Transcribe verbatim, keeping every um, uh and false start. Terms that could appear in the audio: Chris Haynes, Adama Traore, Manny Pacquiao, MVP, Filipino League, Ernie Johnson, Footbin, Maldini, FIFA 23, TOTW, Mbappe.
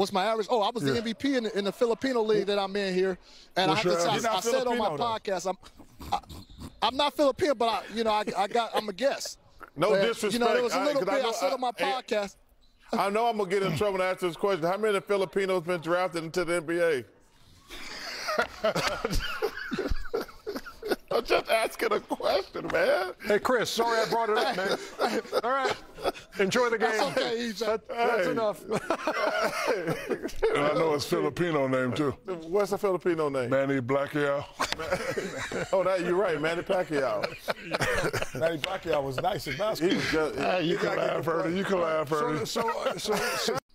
What's my average? Oh, I was yeah. the M V P in the, in the Filipino league that I'm in here. And What's I, just, I, I said Filipino, on my though. podcast, I'm I, I'm not Filipino, but I, you know, I, I got I'm a guest. No but, disrespect. You know, there was a little I, bit I, know, I said on my I, podcast. I know I'm gonna get in trouble to answer this question. How many Filipinos been drafted into the N B A? I'm just asking a question, man. Hey, Chris, sorry I brought it up, man. All right. Enjoy the game. That's, okay, that, that's hey. enough. And I know his Filipino name, too. What's a Filipino name? Manny Pacquiao. Oh, that, you're right, Manny Pacquiao. Manny Pacquiao was nice in basketball. He was just, he, uh, you, can laugh, you can laugh, Ernie. You can laugh, Ernie. So, so, so